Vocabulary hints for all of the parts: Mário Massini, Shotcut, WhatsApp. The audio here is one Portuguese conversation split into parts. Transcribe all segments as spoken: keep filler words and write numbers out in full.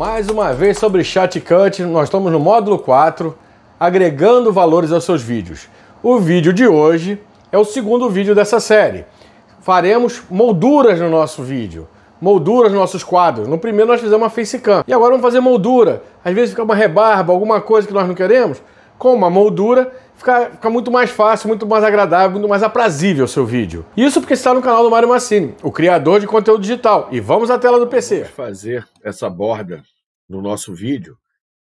Mais uma vez sobre Shotcut, nós estamos no módulo quatro, agregando valores aos seus vídeos. O vídeo de hoje é o segundo vídeo dessa série. Faremos molduras no nosso vídeo, molduras nos nossos quadros. No primeiro nós fizemos uma facecam e agora vamos fazer moldura. Às vezes fica uma rebarba, alguma coisa que nós não queremos. Com uma moldura fica, fica muito mais fácil, muito mais agradável, muito mais aprazível o seu vídeo. Isso porque está no canal do Mário Massini, o criador de conteúdo digital. E vamos à tela do P C. Vamos fazer essa borda no nosso vídeo.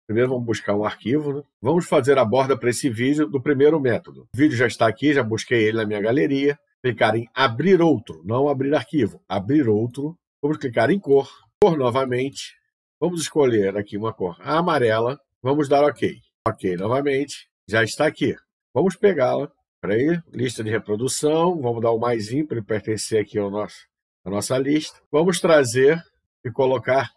Primeiro vamos buscar um arquivo, né? Vamos fazer a borda para esse vídeo do primeiro método. O vídeo já está aqui, já busquei ele na minha galeria. Clicar em abrir outro, não abrir arquivo, abrir outro. Vamos clicar em cor, cor novamente. Vamos escolher aqui uma cor amarela. Vamos dar OK. OK novamente, já está aqui. Vamos pegá-la, peraí, lista de reprodução, vamos dar o maisinho para ele pertencer aqui ao nosso, à nossa lista. Vamos trazer e colocar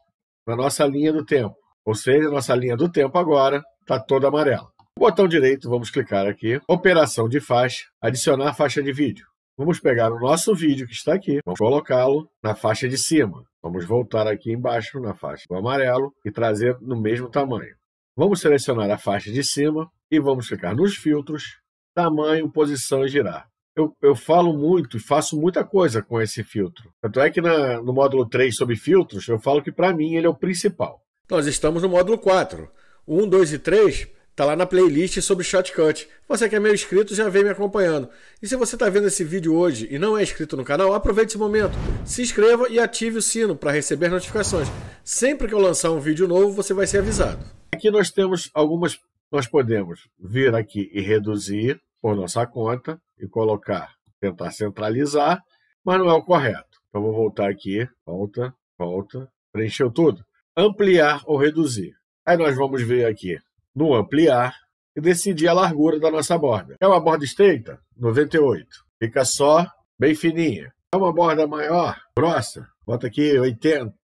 na nossa linha do tempo, ou seja, a nossa linha do tempo agora está toda amarela. Botão direito, vamos clicar aqui, operação de faixa, adicionar faixa de vídeo. Vamos pegar o nosso vídeo que está aqui, vamos colocá-lo na faixa de cima. Vamos voltar aqui embaixo na faixa do amarelo e trazer no mesmo tamanho. Vamos selecionar a faixa de cima e vamos clicar nos filtros, tamanho, posição e girar. Eu, eu falo muito e faço muita coisa com esse filtro. Tanto é que na, no módulo três sobre filtros, eu falo que para mim ele é o principal. Nós estamos no módulo quatro. O um, dois e três está lá na playlist sobre Shotcut. Você que é meu inscrito já vem me acompanhando. E se você está vendo esse vídeo hoje e não é inscrito no canal, aproveite esse momento. Se inscreva e ative o sino para receber notificações. Sempre que eu lançar um vídeo novo, você vai ser avisado. Aqui nós temos algumas, nós podemos vir aqui e reduzir por nossa conta e colocar, tentar centralizar, mas não é o correto. Então vou voltar aqui, volta, volta, preencheu tudo. Ampliar ou reduzir. Aí nós vamos ver aqui no ampliar e decidir a largura da nossa borda. É uma borda estreita? noventa e oito. Fica só bem fininha. É uma borda maior, grossa? Bota aqui oitenta,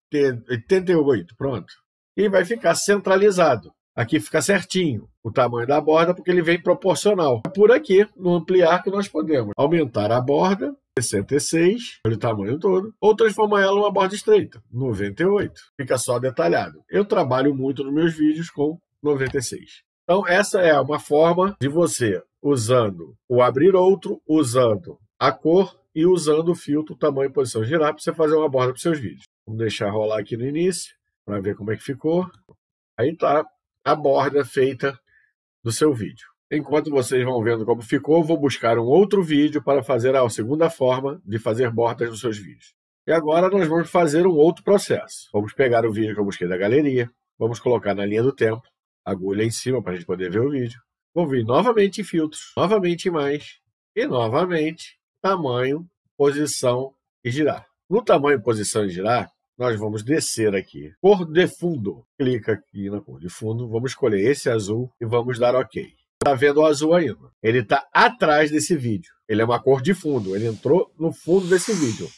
oitenta e oito, pronto. E vai ficar centralizado. Aqui fica certinho o tamanho da borda, porque ele vem proporcional. É por aqui, no ampliar, que nós podemos aumentar a borda, sessenta e seis, pelo tamanho todo, ou transformar ela em uma borda estreita, noventa e oito. Fica só detalhado. Eu trabalho muito nos meus vídeos com noventa e seis. Então, essa é uma forma de você, usando o abrir outro, usando a cor e usando o filtro, tamanho e posição girar, para você fazer uma borda para os seus vídeos. Vamos deixar rolar aqui no início, para ver como é que ficou. Aí tá a borda feita do seu vídeo. Enquanto vocês vão vendo como ficou, vou buscar um outro vídeo para fazer a segunda forma de fazer bordas nos seus vídeos. E agora nós vamos fazer um outro processo. Vamos pegar o vídeo que eu busquei da galeria, vamos colocar na linha do tempo, agulha em cima para a gente poder ver o vídeo. Vou vir novamente em filtros, novamente em mais, e novamente tamanho, posição e girar. No tamanho, posição e girar, nós vamos descer aqui, cor de fundo, clica aqui na cor de fundo, vamos escolher esse azul e vamos dar OK. Tá vendo o azul ainda? Ele está atrás desse vídeo, ele é uma cor de fundo, ele entrou no fundo desse vídeo.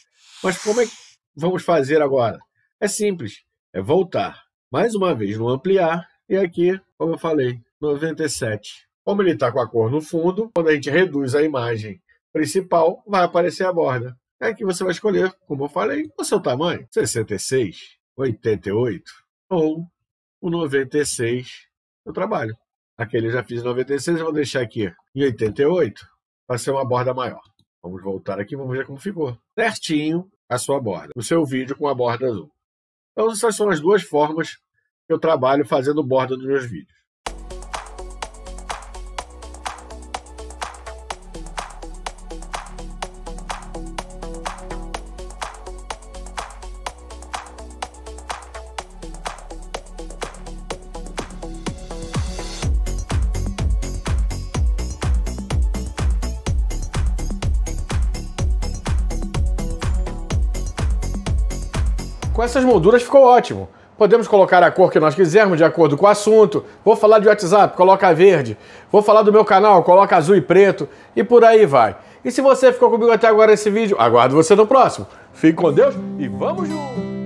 Mas como é que vamos fazer agora? É simples, é voltar mais uma vez no ampliar e aqui, como eu falei, noventa e sete. Como ele está com a cor no fundo, quando a gente reduz a imagem principal, vai aparecer a borda. É que você vai escolher, como eu falei, o seu tamanho, sessenta e seis, oitenta e oito ou o noventa e seis do trabalho. Aquele eu já fiz noventa e seis, eu vou deixar aqui em oitenta e oito para ser uma borda maior. Vamos voltar aqui, vamos ver como ficou. Certinho a sua borda, o seu vídeo com a borda azul. Então essas são as duas formas que eu trabalho fazendo borda nos meus vídeos. Com essas molduras ficou ótimo. Podemos colocar a cor que nós quisermos de acordo com o assunto. Vou falar de WhatsApp, coloca verde. Vou falar do meu canal, coloca azul e preto. E por aí vai. E se você ficou comigo até agora nesse vídeo, aguardo você no próximo. Fique com Deus e vamos juntos!